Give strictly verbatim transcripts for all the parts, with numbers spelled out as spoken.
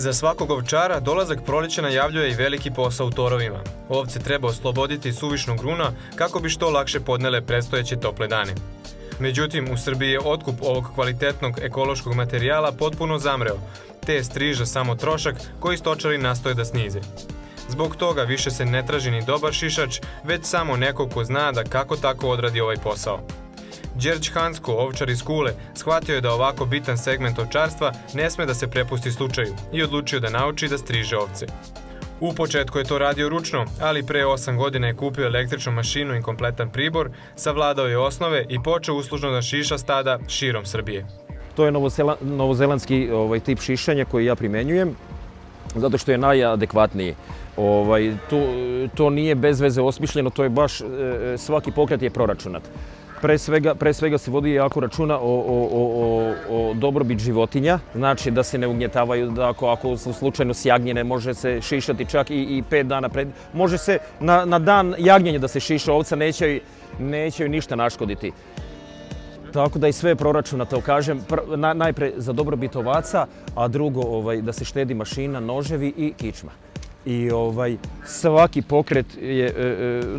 Za svakog ovčara dolazak proleća najavljuje i veliki posao u torovima. Ovce treba osloboditi suvišnog gruna kako bi što lakše podnele predstojeće tople dane. Međutim, u Srbiji je otkup ovog kvalitetnog ekološkog materijala potpuno zamreo, te je striža samo trošak koji stočari nastoje da snize. Zbog toga više se ne traži ni dobar šišač, već samo neko ko zna da kako tako odradi ovaj posao. Đerđ Hancko, ovčar iz Kule, shvatio je da ovako bitan segment ovčarstva ne sme da se prepusti slučaju i odlučio da nauči da striže ovce. U početku je to radio ručno, ali pre osam godina je kupio električnu mašinu i kompletan pribor, savladao je osnove i počeo uslužno da šiša stada širom Srbije. To je novozelandski tip šišanja koji ja primenjujem, zato što je najadekvatniji. To nije bez veze osmišljeno, to je baš, svaki pokret je proračunat. Pre svega se vodi jako računa o dobrobit životinja, znači da se ne ugnjetavaju, da ako slučajno se jagnjene može se šišati čak i pet dana pred, može se na dan jagnjenja da se šiša ovca, neće joj ništa naškoditi. Tako da i sve je proračunato, kažem, najpre za dobrobit ovaca, a drugo da se štedi mašina, noževi i kičma. I svaki pokret,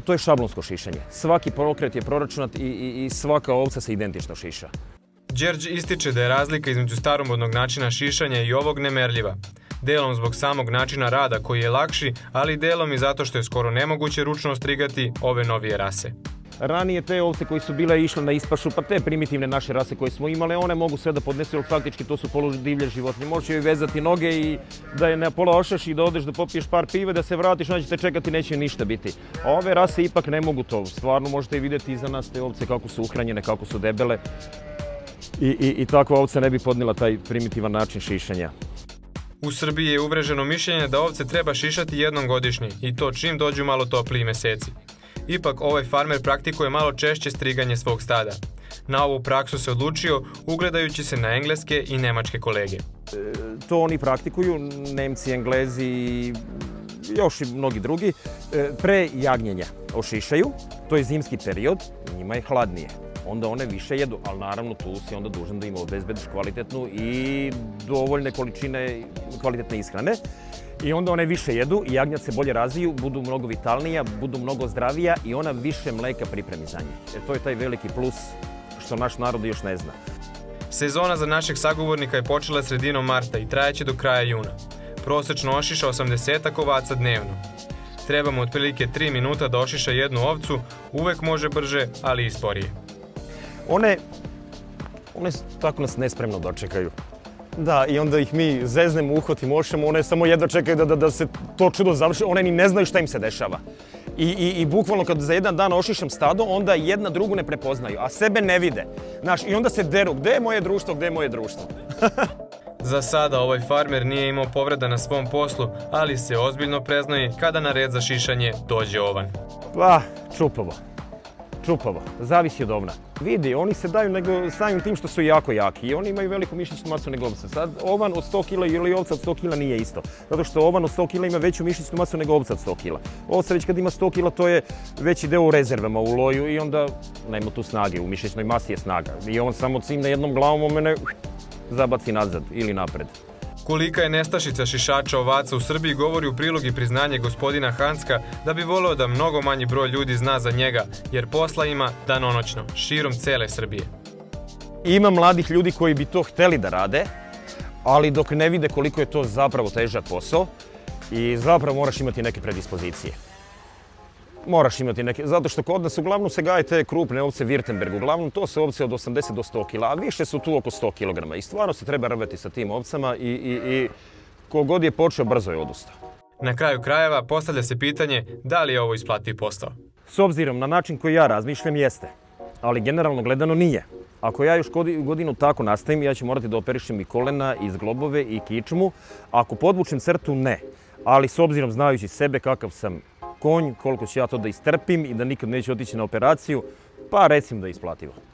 to je šablonsko šišanje, svaki pokret je proračunat i svaka ovca se identično šiša. Đerđ ističe da je razlika između staromodnog načina šišanja i ovog nemerljiva. Delom zbog samog načina rada koji je lakši, ali delom i zato što je skoro nemoguće ručno ostrigati ove novije rase. Ranije te ovce koji su bile išle na ispašu, pa te primitivne naše rase koje smo imale, one mogu sve da podnesu, jer faktički to su poludivlje životinje. Možeš joj vezati noge i da je na pola ošaš i da odeš da popiješ par pive, da se vratiš, onda će te čekati, neće ništa biti. A ove rase ipak ne mogu to. Stvarno možete i vidjeti iza nas te ovce kako su uhranjene, kako su debele. I takva ovca ne bi podnijela taj primitivan način šišanja. U Srbiji je uvreženo mišljenje da ovce treba šišati jednom godišnje i to čim dođu malo topliji meseci. Ipak, ovaj farmer praktikuje malo češće striganje svog stada. Na ovu praksu se odlučio ugledajući se na engleske i nemačke kolege. To oni praktikuju, Nemci, Englezi i još i mnogi drugi. Pre jagnjenja ošišaju, to je zimski period, njima je hladnije. Onda one više jedu, ali naravno tu si onda dužan da im obezbediš kvalitetnu i dovoljne količine kvalitetne ishrane. I onda one više jedu, jagnjad se bolje razviju, budu mnogo vitalnija, budu mnogo zdravija i ona više mleka pripremi za nje. E to je taj veliki plus što naš narod još ne zna. Sezona za našeg sagovornika je počela sredinom marta i trajeće do kraja juna. Prosečno ošiša osamdesetak ovaca dnevno. Treba mu otprilike tri minuta da ošiša jednu ovcu, uvek može brže, ali i sporije. One, one tako nas nespremno dočekaju. Da, i onda ih mi zeznemo, uhvatimo, ošemo, one samo jedva čekaju da se to čudo završi, one ni ne znaju šta im se dešava. I bukvalno kad za jedan dan ošišam stado, onda jedna drugu ne prepoznaju, a sebe ne vide. Znaš, i onda se deru, gde je moje društvo, gde je moje društvo. Za sada ovaj farmer nije imao povreda na svom poslu, ali se ozbiljno preznaje kada na red za šišanje dođe ovan. Pa, čupavo. Čupavo, zavisi od ovna. Vidi, oni se daju nego samim tim što su jako jaki i oni imaju veliku mišićnu masu nego ovca. Sad, ovan od sto kila ili ovca od sto kila nije isto, zato što ovan od sto kila ima veću mišićnu masu nego ovca od sto kila. Ovca već kad ima sto kila, to je veći deo u rezervama, u loju i onda nema tu snage, u mišićnoj masi je snaga. I on samo cimne jednom glavom, on mene zabaci nazad ili napred. Kolika je nestašica šišača ovaca u Srbiji govori u prilog i priznanje gospodina Hancka da bi voleo da mnogo manji broj ljudi zna za njega, jer posla ima danonoćno, širom cele Srbije. Ima mladih ljudi koji bi to hteli da rade, ali dok ne vide koliko je to zapravo težak posao i zapravo moraš imati neke predispozicije. Moraš imati neke, zato što kod nas uglavnom se gaje te krupne ovce Wirtemberg, uglavnom to su ovce od osamdeset do sto kila, a više su tu oko sto kilograma i stvarno se treba rvati sa tim ovcama i kogod je počeo brzo je odustao. Na kraju krajeva postavlja se pitanje da li je ovo isplativ posao. S obzirom na način koji ja razmišljam jeste, ali generalno gledano nije. Ako ja još godinu tako nastavim, ja ću morati da operišem i kolena, i zglobove, i kičmu. Ako podvučem crtu, ne. Ali s obzirom znajući sebe kakav sam konj, koliko ću ja to da istrpim i da nikad neću otići na operaciju, pa recimo da je isplativo.